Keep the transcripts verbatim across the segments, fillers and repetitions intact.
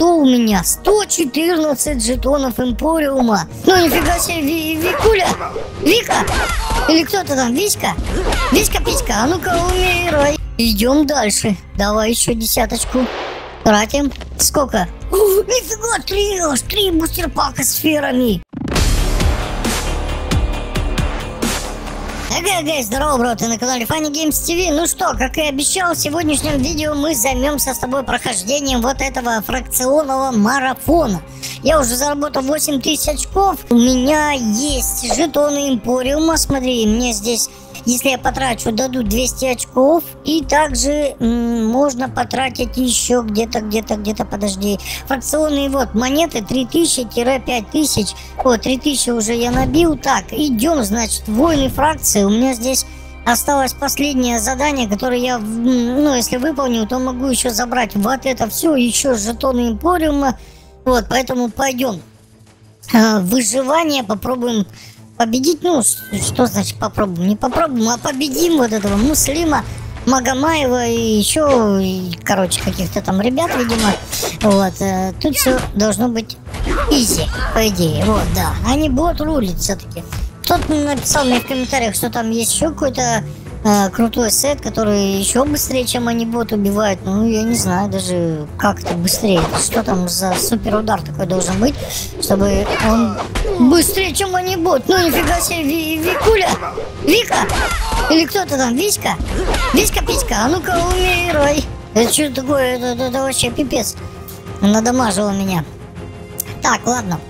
зато у меня сто четырнадцать жетонов Эмпориума. Ну нифига себе, Ви, Викуля, Вика, или кто-то там, Виська, Виська-писька, а ну-ка умирай. Идем дальше, давай еще десяточку тратим. Сколько? Ух, нифига, три, аж три бустерпака с сферами. Ага, гайз, здорово, бро, ты на канале Funny Games ти ви. Ну что, как и обещал, в сегодняшнем видео мы займемся с тобой прохождением вот этого фракционного марафона. Я уже заработал восемь тысяч очков, у меня есть жетоны Эмпориума, смотри, мне здесь, если я потрачу, дадут двести очков. И также м, можно потратить еще где-то, где-то, где-то, подожди, фракционные вот монеты три тысячи — пять тысяч. О, три тысячи уже я набил. Так, идем, значит, войны фракции. У меня здесь осталось последнее задание, которое я, ну, если выполню, то могу еще забрать вот это все, еще жетоны Эмпориума. Вот, поэтому пойдем. Выживание попробуем победить. Ну, что значит попробуем? Не попробуем, а победим вот этого Муслима, Магомаева и еще, и, короче, каких-то там ребят, видимо. Вот, тут все должно быть изи, по идее. Вот, да. Они будут рулить все-таки. Кто-то написал мне в комментариях, что там есть еще какой-то э, крутой сет, который еще быстрее, чем они бот убивают. Ну, я не знаю даже, как это быстрее. Что там за суперудар такой должен быть, чтобы он быстрее, чем они бот. Ну, нифига себе, Ви, Викуля, Вика, или кто-то там, Виська, Виська-писька, а ну-ка умирай. Это что такое, это, это, это вообще пипец. Надамажила меня. Так, ладно.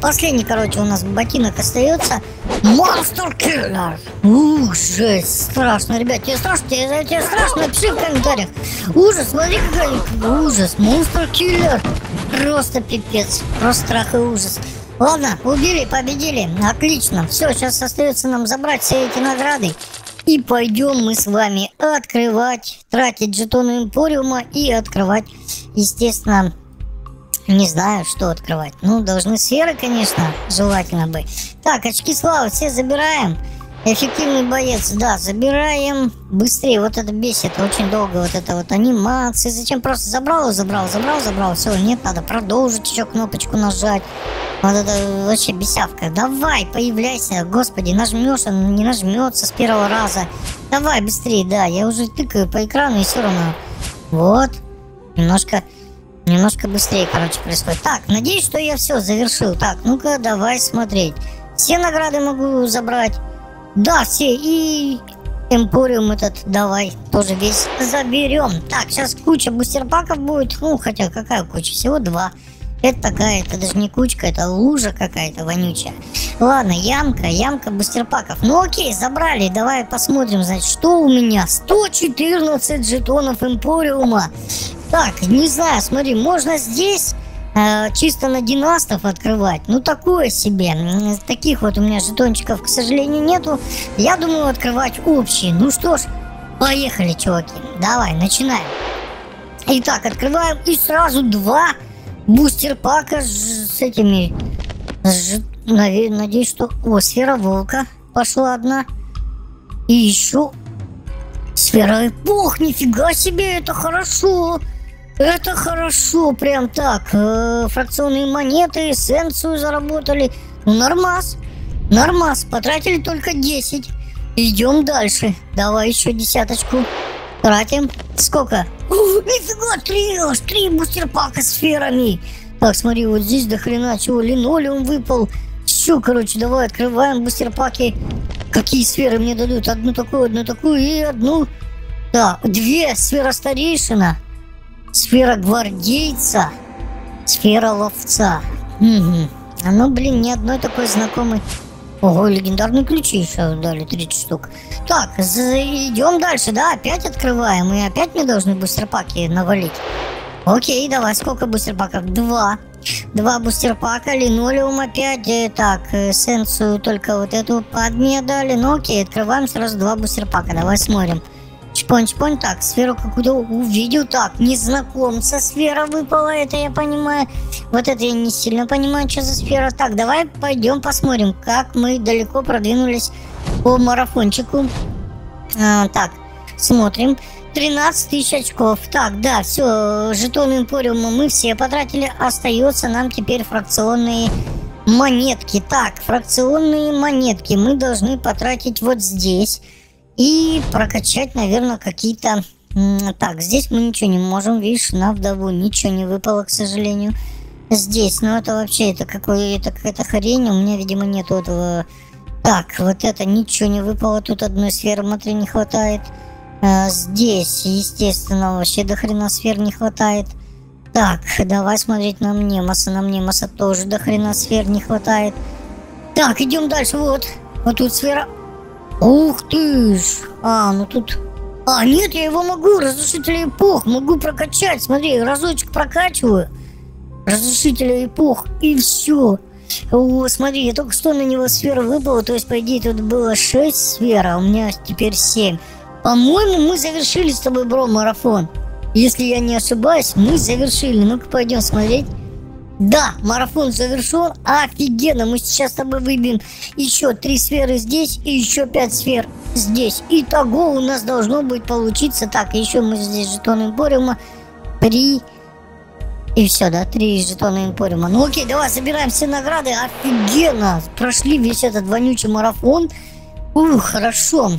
Последний, короче, у нас ботинок остается. Монстр Киллер. Ух, жесть, страшно, ребят. Тебе страшно? Тебе, тебе страшно? Напиши в комментариях. Ужас, смотри, какой ужас. Монстр Киллер. Просто пипец. Просто страх и ужас. Ладно, убили, победили. Отлично. Все, сейчас остается нам забрать все эти награды. И пойдем мы с вами открывать, тратить жетоны Эмпориума и открывать, естественно... Не знаю, что открывать. Ну, должны сферы, конечно, желательно бы. Так, очки славы все забираем. Эффективный боец, да, забираем. Быстрее, вот это бесит. Очень долго вот это вот анимация. Зачем? Просто забрал, забрал, забрал, забрал. Все, нет, надо продолжить еще кнопочку нажать. Вот это вообще бесявка. Давай, появляйся, господи, нажмешь, он не нажмется с первого раза. Давай, быстрее, да, я уже тыкаю по экрану и все равно. Вот, немножко... Немножко быстрее, короче, происходит. Так, надеюсь, что я все завершил. Так, ну-ка, давай смотреть. Все награды могу забрать. Да, все. И Эмпориум этот давай тоже весь заберем. Так, сейчас куча бустерпаков будет. Ну, хотя какая куча? Всего два. Это такая, это даже не кучка, это лужа какая-то вонючая. Ладно, ямка, ямка бустерпаков. Ну окей, забрали, давай посмотрим, значит, что у меня. сто четырнадцать жетонов Эмпориума. Так, не знаю, смотри, можно здесь э, чисто на династов открывать. Ну, такое себе. Таких вот у меня жетончиков, к сожалению, нету. Я думаю, открывать общие. Ну что ж, поехали, чуваки. Давай, начинаем. Итак, открываем и сразу два бустерпака с, с этими... С, надеюсь, что... О, сфера волка пошла одна. И еще... Сфера эпох, нифига себе, это хорошо. Это хорошо, прям так. Э, фракционные монеты, эссенцию заработали. Ну, нормас. Нормас. Потратили только десять. Идем дальше. Давай еще десяточку тратим. Сколько? Ух, нифига, три, аж три бустерпака с сферами. Так, смотри, вот здесь до хрена чего. Линолеум выпал. Все, короче, давай открываем бустерпаки. Какие сферы мне дадут? Одну такую, одну такую и одну. Да, две. Сфера старейшина. Сфера гвардейца. Сфера ловца. Угу. А ну, блин, ни одной такой знакомой. Ого, легендарные ключи еще дали, тридцать штук. Так, идем дальше, да, опять открываем. И опять мне должны бустерпаки навалить. Окей, давай, сколько бустерпаков? Два. Два бустерпака, линолеум опять. Так, эссенцию только вот эту под мне дали. Ну окей, открываем сразу два бустерпака. Давай смотрим. Чпонь-чпонь. Так, сферу какую-то увидел. Так, незнакомца сфера выпала. Это я понимаю. Вот это я не сильно понимаю, что за сфера. Так, давай пойдем посмотрим, как мы далеко продвинулись по марафончику. А, так, смотрим. тринадцать тысяч очков. Так, да, все, жетоны Эмпориума мы все потратили. Остается нам теперь фракционные монетки. Так, фракционные монетки мы должны потратить вот здесь. И прокачать, наверное, какие-то... Так, здесь мы ничего не можем. Видишь, на вдову ничего не выпало, к сожалению. Здесь, ну это вообще, это, это какая-то хрень. У меня, видимо, нету этого... Так, вот это ничего не выпало. Тут одной сферы, смотри, не хватает. Здесь, естественно, вообще до хрена сфер не хватает. Так, давай смотреть на Мнемоса. На Мнемоса тоже до хрена сфер не хватает. Так, идем дальше. Вот. Вот тут сфера. Ух ты ж! А, ну тут... А, нет, я его могу. Разрушитель эпох. Могу прокачать. Смотри, разочек прокачиваю. Разрушитель эпох. И все. О, смотри, я только что на него сфера выпала. То есть, по идее, тут было шесть сфер, а у меня теперь семь. По-моему, мы завершили с тобой бро-марафон. Если я не ошибаюсь, мы завершили. Ну-ка, пойдем смотреть. Да, марафон завершен. Офигенно, мы сейчас с тобой выбьем еще три сферы здесь и еще пять сфер здесь. Итого у нас должно будет получиться. Так, еще мы здесь жетоны Эмпориума. Три. И все, да, три жетона Эмпориума. Ну окей, давай собираем все награды. Офигенно, прошли весь этот вонючий марафон. Ух, хорошо.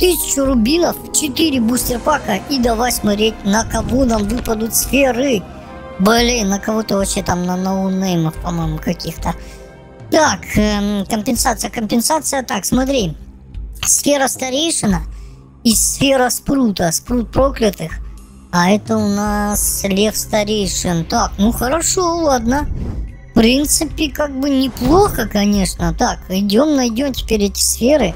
Тысячу рубинов, четыре бустер-пака. И давай смотреть, на кого нам выпадут сферы. Блин, на кого-то вообще там, на ноунеймов, по-моему, каких-то. Так, эм, компенсация, компенсация. Так, смотри. Сфера старейшина и сфера спрута. Спрут проклятых. А это у нас лев старейшин. Так, ну хорошо, ладно. В принципе, как бы неплохо, конечно. Так, идем, найдем теперь эти сферы.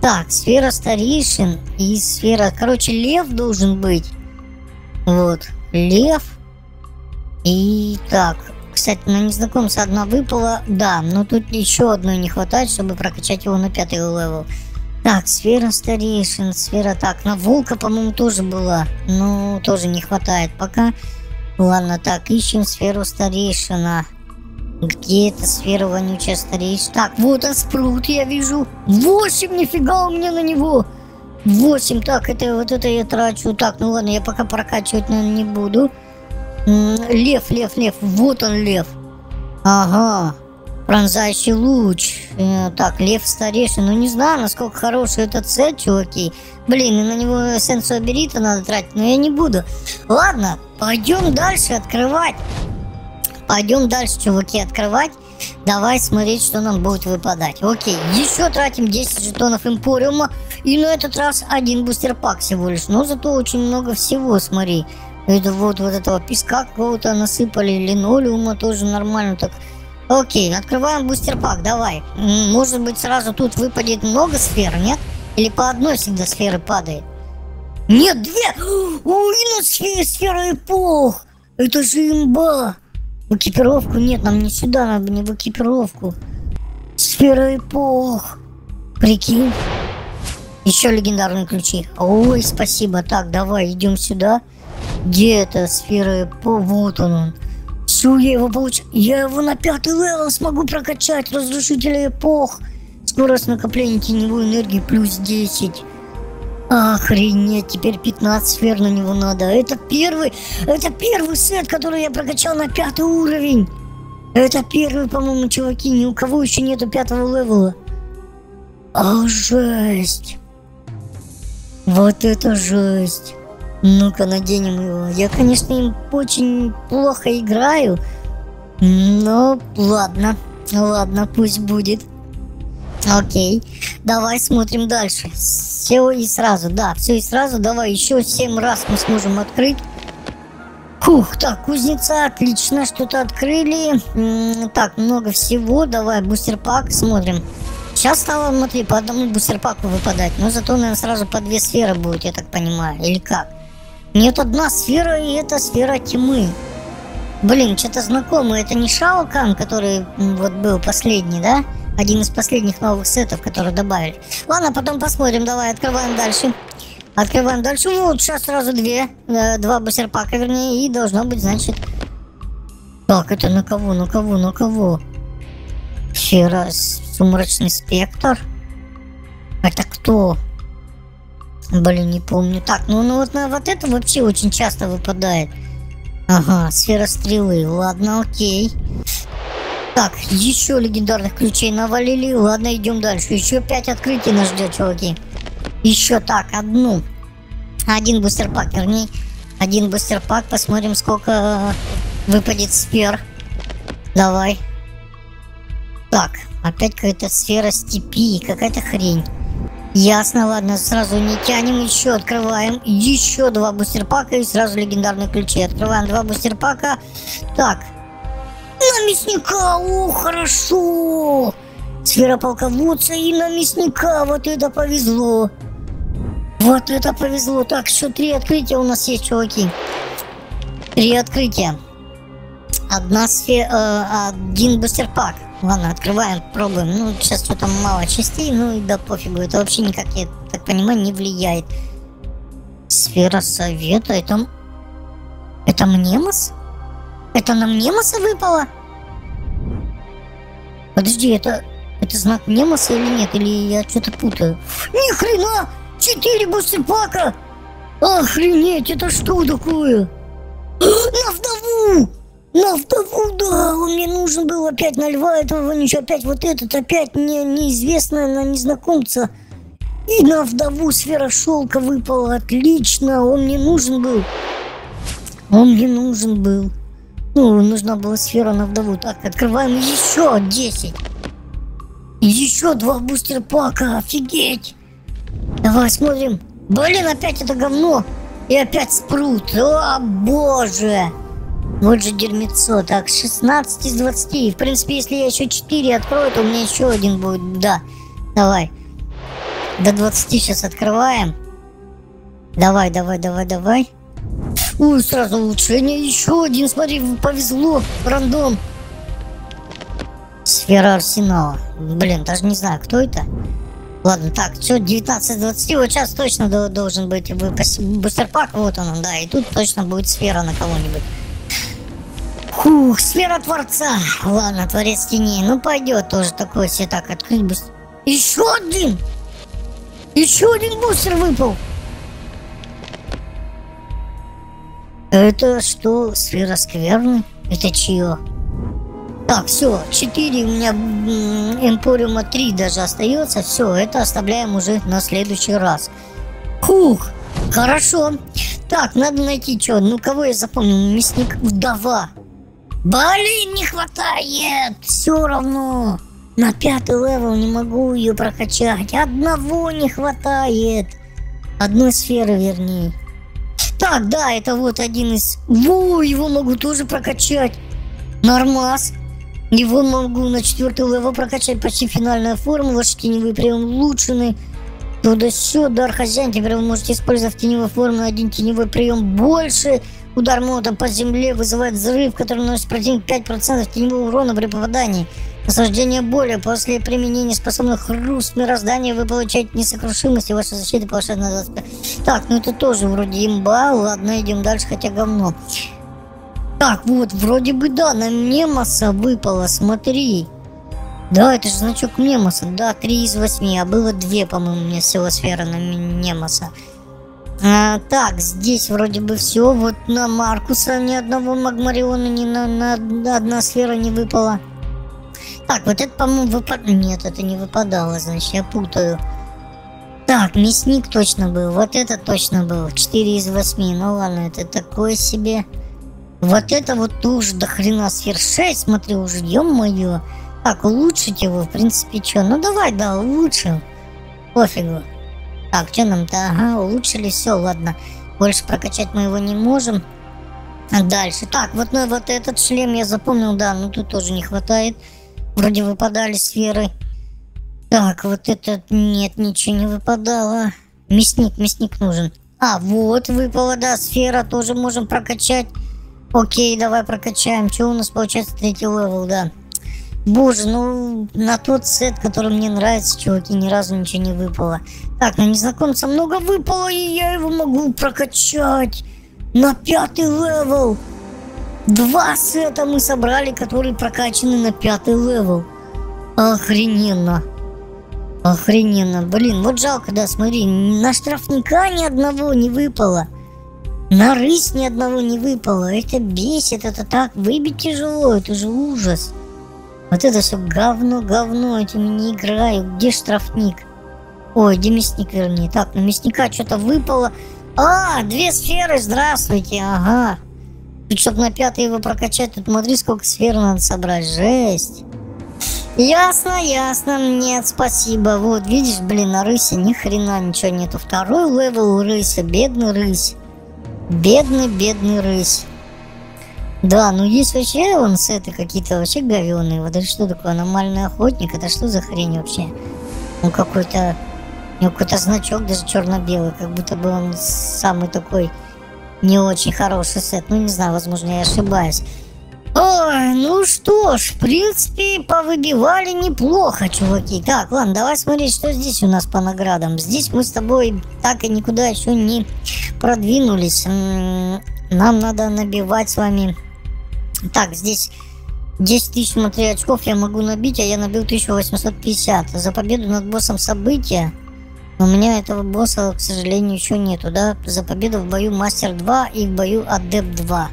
Так, сфера старейшин и сфера... Короче, лев должен быть. Вот, лев. И так, кстати, на незнакомца одна выпала. Да, но тут еще одной не хватает, чтобы прокачать его на пятый левел. Так, сфера старейшин, сфера... Так, на волка, по-моему, тоже была. Но тоже не хватает пока. Ладно, так, ищем сферу старейшина. Где эта сфера вонючая старейшина? Так, вот он, спрут, я вижу. восемь, нифига у меня на него. восемь, так, это вот это я трачу. Так, ну ладно, я пока прокачивать, наверное, не буду. Лев, лев, лев, вот он, лев. Ага, пронзающий луч. Так, лев старейшин. Ну не знаю, насколько хороший этот сет, чуваки. Блин, и на него эссенцию аберита надо тратить, но я не буду. Ладно, пойдем дальше открывать. Пойдем дальше, чуваки, открывать. Давай смотреть, что нам будет выпадать. Окей, еще тратим десять жетонов Эмпориума. И на этот раз один бустерпак всего лишь. Но зато очень много всего, смотри. Это вот, вот этого песка какого-то насыпали. Линолеума тоже нормально так. Окей, открываем бустерпак, давай. Может быть, сразу тут выпадет много сфер, нет? Или по одной всегда сферы падает? Нет, две! Ой, ну сфера эпох! Это же имба! В экипировку нет, нам не сюда надо, не в экипировку. Сфера эпох. Прикинь. Еще легендарные ключи. Ой, спасибо. Так, давай, идем сюда. Где эта сфера эпох? Вот он он. Все, я его получу. Я его на пятый левел смогу прокачать. Разрушитель эпох. Скорость накопления теневой энергии плюс десять. Охренеть, теперь пятнадцать сфер на него надо. Это первый, это первый сет, который я прокачал на пятый уровень. Это первый, по-моему, чуваки. Ни у кого еще нету пятого левела. А, жесть. Вот это жесть. Ну-ка, наденем его. Я, конечно, им очень плохо играю. Но ладно, ладно, пусть будет. Окей, давай смотрим дальше. Все и сразу, да, все и сразу. Давай еще семь раз мы сможем открыть. Фух, так, кузница, отлично, что-то открыли. М-м, так, много всего. Давай бустерпак, смотрим. Сейчас стало, смотри, по одному бустерпаку выпадать. Но зато, наверное, сразу по две сферы будет, я так понимаю, или как? Нет, одна сфера, и это сфера тьмы. Блин, что-то знакомое. Это не Шаокан, который вот был последний, да? Один из последних новых сетов, которые добавили. Ладно, потом посмотрим. Давай, открываем дальше. Открываем дальше. Вот, сейчас сразу две. Э, два бустерпака, вернее. И должно быть, значит... Так, это на кого, на кого, на кого? Сфера, сумрачный спектр. Это кто? Блин, не помню. Так, ну, ну вот на вот это вообще очень часто выпадает. Ага, сфера стрелы. Ладно, окей. Так, еще легендарных ключей навалили. Ладно, идем дальше. Еще пять открытий нас ждет, чуваки. Еще так, одну. Один бустерпак, вернее. Один бустерпак. Посмотрим, сколько выпадет сфер. Давай. Так, опять какая-то сфера степи. Какая-то хрень. Ясно, ладно, сразу не тянем, еще открываем, еще два бустерпака и сразу легендарные ключи. Открываем два бустерпака. Так, на мясника, о, хорошо. Сфера полководца и на мясника, вот это повезло. Вот это повезло. Так, еще три открытия у нас есть, чуваки. Три открытия. Одна сфера, один бустерпак. Ладно, открываем, пробуем. Ну, сейчас что-то мало частей, ну и да пофигу. Это вообще никак, я так понимаю, не влияет. Сфера совета, это... Это Мнемос? Это на Мнемоса выпало? Подожди, это... Это знак Мнемоса или нет? Или я что-то путаю? Ни хрена! Четыре бустерпака! Охренеть, это что такое? На вдову! На вдову, да, он мне нужен был опять на льва этого, ничего, опять вот этот, опять не, неизвестная на незнакомца. И на вдову сфера шелка выпала, отлично, он мне нужен был. Он мне нужен был. Ну, нужна была сфера на вдову. Так, открываем еще десять. Еще два бустерпака, офигеть. Давай, смотрим. Блин, опять это говно. И опять спрут, о боже. Вот же дерьмецо. Так, шестнадцать из двадцати. В принципе, если я еще четыре открою, то у меня еще один будет. Да, давай. До двадцати сейчас открываем. Давай, давай, давай, давай. Ой, сразу улучшение. Еще один, смотри, повезло. Рандом. Сфера арсенала. Блин, даже не знаю, кто это. Ладно, так, все, девятнадцать из двадцати. Вот сейчас точно должен быть бустерпак. Вот он, да. И тут точно будет сфера на кого-нибудь. Фух, сфера Творца. Ладно, Творец Тени. Ну, пойдет тоже такой себе. Так, открыть бустер. Еще один! Еще один бустер выпал. Это что? Сфера скверны? Это чье? Так, все, четыре. У меня Эмпориума три даже остается. Все, это оставляем уже на следующий раз. Фух, хорошо. Так, надо найти что. Ну, кого я запомнил? Мясник, вдова. Блин, не хватает! Все равно! На пятый левел не могу ее прокачать. Одного не хватает. Одной сферы, вернее. Так, да, это вот один из... Во, его могу тоже прокачать. Нормас. Его могу на четвертый левел прокачать. Почти финальная формула. Теневые прием улучшены. Туда-сюда, дар хозяин. Теперь вы можете использовать в теневой форме один теневой прием больше. Удар молотом по земле вызывает взрыв, который наносит противник пять процентов теневого урона при попадании. Наслаждение боли. После применения способных хруст мироздания вы получаете несокрушимость и ваша защита повышает на двадцать пять процентов. Так, ну это тоже вроде имба. Ладно, идем дальше, хотя говно. Так, вот, вроде бы да, на Мнемоса выпало, смотри. Да, это же значок Мнемоса. Да, три из восьми, а было две, по-моему, у меня всего сфера на Мнемоса. А, так, здесь вроде бы все. Вот на Маркуса ни одного Магмариона, ни на, на, на одна сфера не выпала. Так, вот это, по-моему, выпадало. Нет, это не выпадало, значит, я путаю. Так, мясник точно был. Вот это точно был. четыре из восьми. Ну ладно, это такое себе. Вот это вот тоже до хрена сфер. шесть, смотри, уже, ё-моё. Так, улучшить его, в принципе, что? Ну давай, да, улучшим. Пофигу. Так, что нам-то? Ага, улучшили, все, ладно. Больше прокачать мы его не можем. Дальше. Так, вот, ну, вот этот шлем я запомнил, да, но тут тоже не хватает. Вроде выпадали сферы. Так, вот этот... Нет, ничего не выпадало. Мясник, мясник нужен. А, вот выпала, да, сфера, тоже можем прокачать. Окей, давай прокачаем. Что у нас получается? Третий левел, да. Боже, ну на тот сет, который мне нравится, чуваки, ни разу ничего не выпало. Так, на незнакомца много выпало, и я его могу прокачать. На пятый левел. Два сета мы собрали, которые прокачаны на пятый левел. Охрененно. Охрененно, блин, вот жалко, да, смотри, на штрафника ни одного не выпало, на рысь ни одного не выпало, это бесит, это так, выбить тяжело, это же ужас. Вот это все говно, говно, этим не играю, где штрафник? Ой, где мясник, вернее, так, на мясника что-то выпало, а, две сферы, здравствуйте, ага. Тут, чтобы на пятый его прокачать, тут смотри, сколько сфер надо собрать, жесть. Ясно, ясно, нет, спасибо. Вот, видишь, блин, на рысе ни хрена ничего нету. Второй левел у рыса, бедный рысь. Бедный, бедный рысь. Да, ну есть вообще вон сеты какие-то вообще говёные. Вот это что такое, аномальный охотник? Это что за хрень вообще? Он какой-то, у него какой-то значок даже черно-белый, как будто бы он самый такой не очень хороший сет. Ну не знаю, возможно, я ошибаюсь. Ой, ну что ж, в принципе, повыбивали неплохо, чуваки. Так, ладно, давай смотреть, что здесь у нас по наградам. Здесь мы с тобой так и никуда еще не продвинулись. Нам надо набивать с вами... Так, здесь десять тысяч внутри очков я могу набить, а я набил тысячу восемьсот пятьдесят. За победу над боссом события. У меня этого босса, к сожалению, еще нету, да? За победу в бою Мастер два и в бою Адепт два.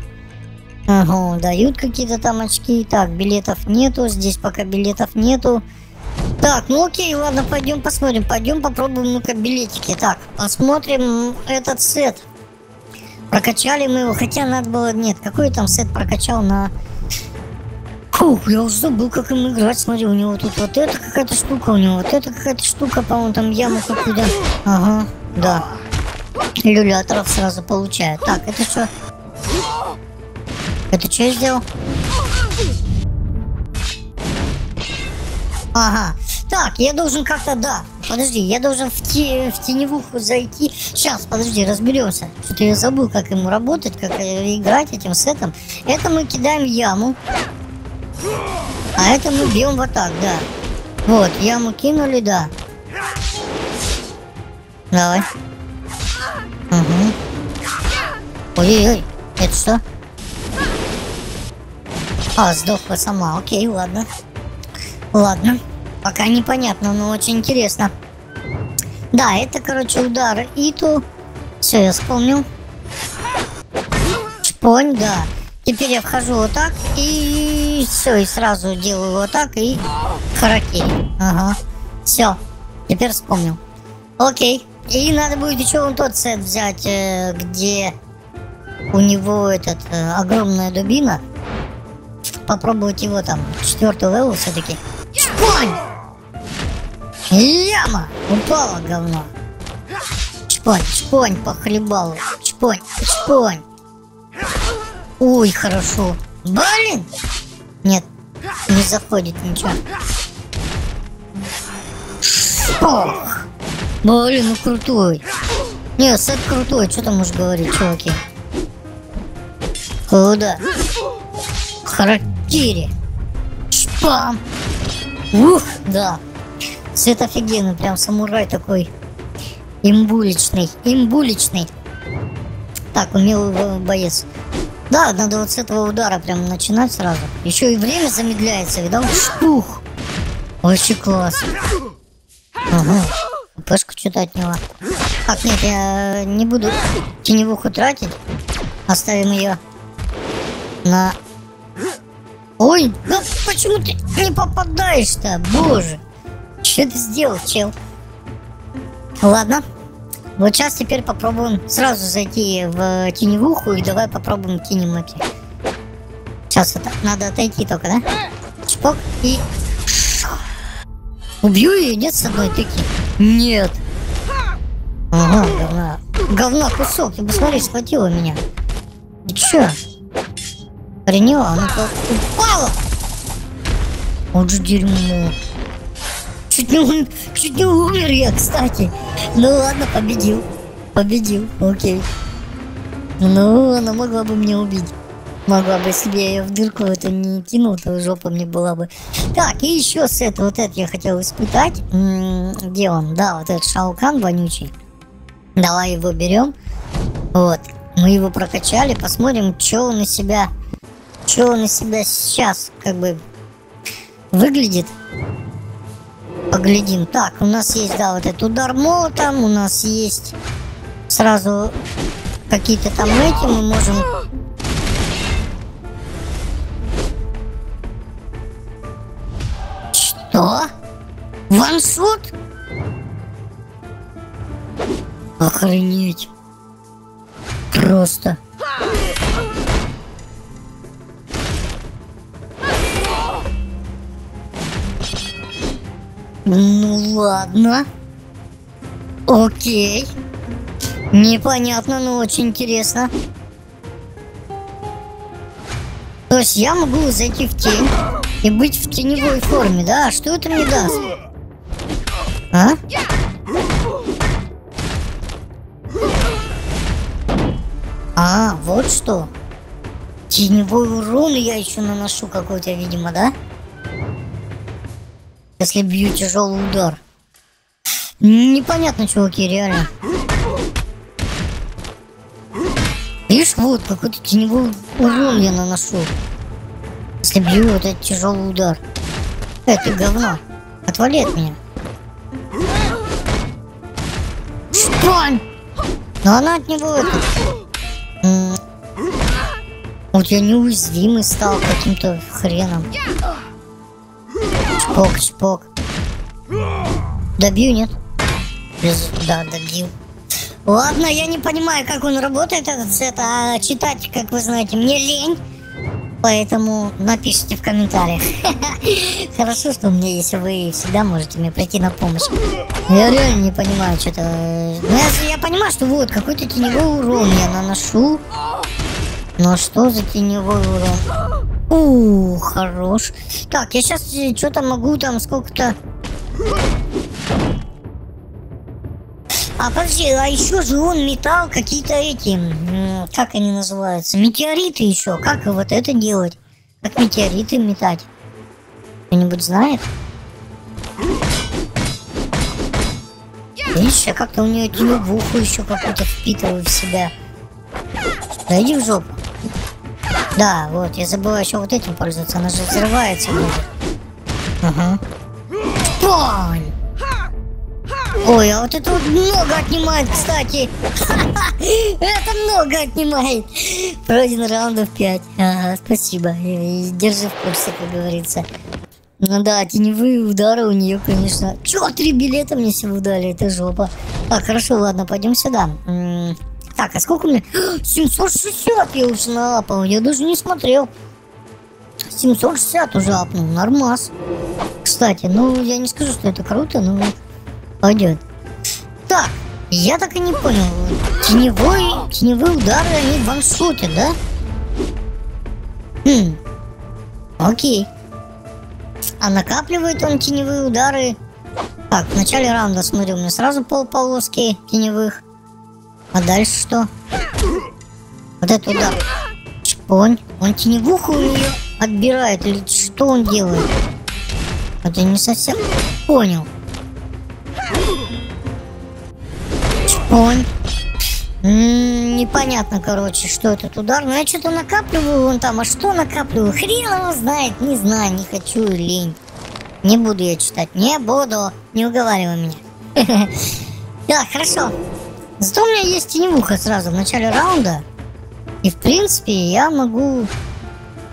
Ага, дают какие-то там очки. Так, билетов нету. Здесь пока билетов нету. Так, ну окей, ладно, пойдем посмотрим. Пойдем попробуем, ну-ка, билетики. Так, посмотрим этот сет. Прокачали мы его, хотя надо было... Нет, какой там сет прокачал на... Фух, я уже забыл, как им играть. Смотри, у него тут вот это какая-то штука, у него вот это какая-то штука, по-моему, там яму какую-то... Ага, да. Люляторов сразу получаю. Так, это что? Это что я сделал? Ага. Так, я должен как-то, да. Подожди, я должен в, те, в теневуху зайти. Сейчас, подожди, разберемся. Что-то я забыл, как ему работать, как играть этим сетом. Это мы кидаем в яму. А это мы бьем вот так, да. Вот, яму кинули, да. Давай. Угу. Ой-ой-ой, это что? А, сдохла сама, окей, ладно. Ладно, пока непонятно, но очень интересно. Да, это, короче, удар иту. Все, я вспомнил. Шпонь, да. Теперь я вхожу вот так и все, и сразу делаю вот так и харакири. Ага, все, теперь вспомнил. Окей, и надо будет еще вон тот сет взять, где у него этот огромная дубина. Попробовать его там, четвертый левел все-таки. Чпонь! Яма! Упала говно. Чпонь, чпонь, похлебал. Чпонь, чпонь. Ой, хорошо. Блин! Нет, не заходит ничего. Шпох! Блин, ну крутой. Не, сет крутой, что там уж говорить, чуваки. Куда? Харакири. Шпам. Ух, да. Цвет офигенный, прям самурай такой. Имбуличный. Имбуличный. Так, умелый боец. Да, надо вот с этого удара прям начинать сразу. Еще и время замедляется, видал? Шпух. Вообще класс. Ага. Пешку что-то отняла. Так, нет, я не буду теневуху тратить. Оставим ее на... Ой, да почему ты не попадаешь-то, боже. Что ты сделал, чел? Ладно. Вот сейчас теперь попробуем сразу зайти в теневуху и давай попробуем кинемаки. Сейчас это, надо отойти только, да? Чпок и... Убью ее, нет, с одной тыки? Нет. Ага, говна. Говна кусок, ты посмотри, схватила меня. Ты чё? Приняло, она упала. Вот же дерьмо. Чуть не, чуть не умер я, кстати. Ну ладно, победил. Победил, окей. Ну, она могла бы меня убить. Могла бы себе, я в дырку это не кинул, то жопа мне была бы. Так, и еще с этого, вот это я хотел испытать. М -м, где он? Да, вот этот Шаокан вонючий. Давай его берем. Вот, мы его прокачали, посмотрим, что он из себя... Что он из себя сейчас, как бы, выглядит. Поглядим. Так, у нас есть, да, вот этот удар молотом. У нас есть сразу какие-то там эти. Мы можем... Что? Ваншот? Охренеть. Просто. Ну ладно. Окей. Непонятно, но очень интересно. То есть я могу зайти в тень и быть в теневой форме, да? А что это мне даст? А? А, вот что. Теневой урон я еще наношу какой-то, видимо, да? Если бью тяжелый удар. Непонятно, чуваки, реально. Видишь, вот какой-то теневой урон я наношу. Если бью вот этот тяжелый удар. Это говно. Отвали от меня. Штань! Но она от него это... Вот я неуязвимый стал каким-то хреном. Чпок, чпок. Добью, нет? Без... Да, добил. Ладно, я не понимаю, как он работает, этот сет, а читать, как вы знаете, мне лень. Поэтому напишите в комментариях. Хорошо, что у меня есть вы, всегда можете мне прийти на помощь. Я реально не понимаю, что-то... Я, я понимаю, что вот, какой-то теневой урон я наношу. Но что за теневой урон? У, хорош. Так, я сейчас что-то могу там сколько-то... А подожди, а еще же он металл какие-то эти, как они называются, метеориты еще. Как вот это делать? Как метеориты метать? Кто-нибудь знает? Видишь, я как-то у нее теневуху еще какую-то впитываю в себя. Да иди в жопу. Да, вот, я забыла еще вот этим пользоваться, она же взрывается будет. Ага. Пань! Ой, а вот это вот много отнимает, кстати. Это много отнимает. Пройдено раундов пять. Ага, спасибо. Держи в курсе, как говорится. Ну да, теневые удары у нее, конечно. Чё, три билета мне всего дали, это жопа. Так, хорошо, ладно, пойдем сюда. Так, а сколько у меня? семьсот шестьдесят я уже налапал, я даже не смотрел. семьсот шестьдесят уже апнул, нормас. Кстати, ну я не скажу, что это круто, но... Пойдет. Так, я так и не понял. Теневой, теневые удары, они ваншотят, да? Хм. Окей. А накапливает он теневые удары. Так, в начале раунда, смотрю, у меня сразу полполоски теневых. А дальше что? Вот это удар. Шпонь. Он теневуху у нее отбирает. Или что он делает? Это не совсем понял. Он. М-м, непонятно, короче, что этот удар. Но я что-то накапливаю вон там. А что накапливаю? Хрен его знает. Не знаю, не хочу, лень. Не буду я читать. Не буду. Не уговаривай меня. Да, хорошо. Зато у меня есть теневуха сразу в начале раунда. И в принципе я могу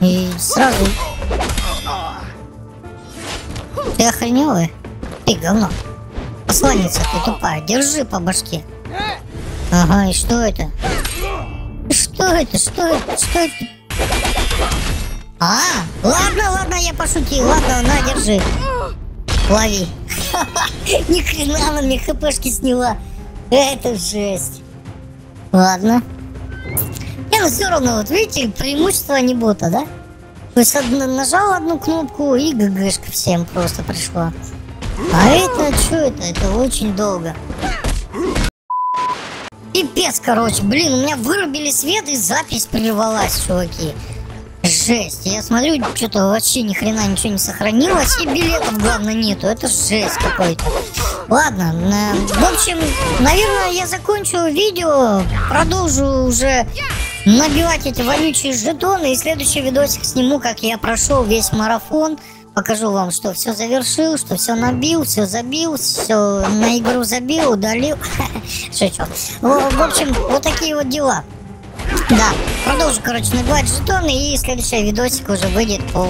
и сразу... Ты охренела? Ты говно. Посланница, ты тупая. Держи по башке. Ага, и что это? Что это? Что это? Что это? А, ладно, ладно, я пошутил. Ладно, на, держи. Лови. Ни хрена она мне хпшки сняла. Это жесть. Ладно. Не, ну все равно, вот видите, преимущество не бота, да? То есть нажал одну кнопку и ггшка всем просто пришла. А это что это? Это очень долго. Пипец, короче, блин, у меня вырубили свет и запись прервалась, чуваки. Жесть, я смотрю, что-то вообще ни хрена ничего не сохранилось, и билетов, главное, нету. Это жесть какой-то. Ладно, в общем, наверное, я закончу видео, продолжу уже набивать эти вонючие жетоны, и следующий видосик сниму, как я прошел весь марафон. покажу вам, что все завершил, что все набил, все забил, все на игру забил, удалил. Шучу. В общем, вот такие вот дела. Да, продолжу, короче, набивать жетоны, и следующий видосик уже выйдет по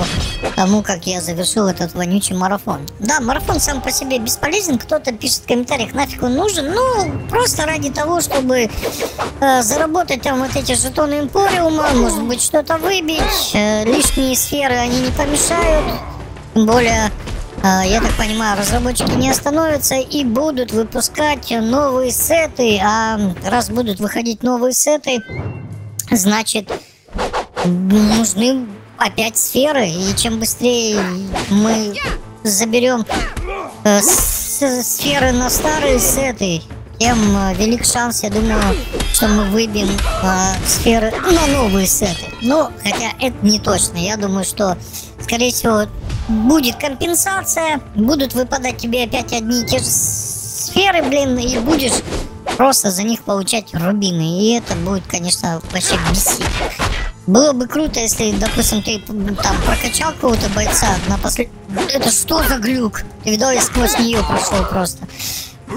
тому, как я завершил этот вонючий марафон. Да, марафон сам по себе бесполезен, кто-то пишет в комментариях, нафиг он нужен, ну, просто ради того, чтобы э, заработать там вот эти жетоны Эмпориума, может быть, что-то выбить, э, лишние сферы они не помешают, тем более... Я так понимаю, разработчики не остановятся и будут выпускать новые сеты. А раз будут выходить новые сеты, значит, нужны опять сферы. И чем быстрее мы заберем сферы на старые сеты, тем велик шанс, я думаю, что мы выбьем сферы на новые сеты. Но, хотя это не точно. Я думаю, что, скорее всего... Будет компенсация, будут выпадать тебе опять одни и те же сферы, блин, и будешь просто за них получать рубины. И это будет, конечно, вообще бесить. Было бы круто, если, допустим, ты там прокачал кого-то бойца на послед... Это что за глюк? Ты видал, я сквозь нее прошел просто.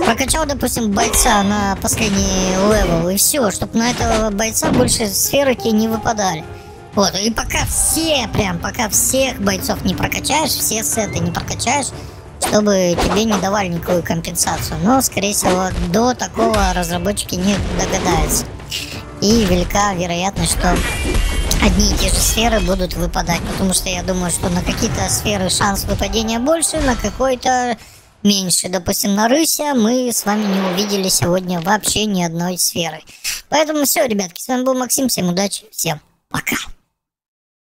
Прокачал, допустим, бойца на последний левел, и все, чтобы на этого бойца больше сферы тебе не выпадали. Вот, и пока все, прям, пока всех бойцов не прокачаешь, все сеты не прокачаешь, чтобы тебе не давали никакую компенсацию. Но, скорее всего, до такого разработчики не догадаются. И велика вероятность, что одни и те же сферы будут выпадать. Потому что я думаю, что на какие-то сферы шанс выпадения больше, на какой-то меньше. Допустим, на рыся мы с вами не увидели сегодня вообще ни одной сферы. Поэтому все, ребятки, с вами был Максим, всем удачи, всем пока.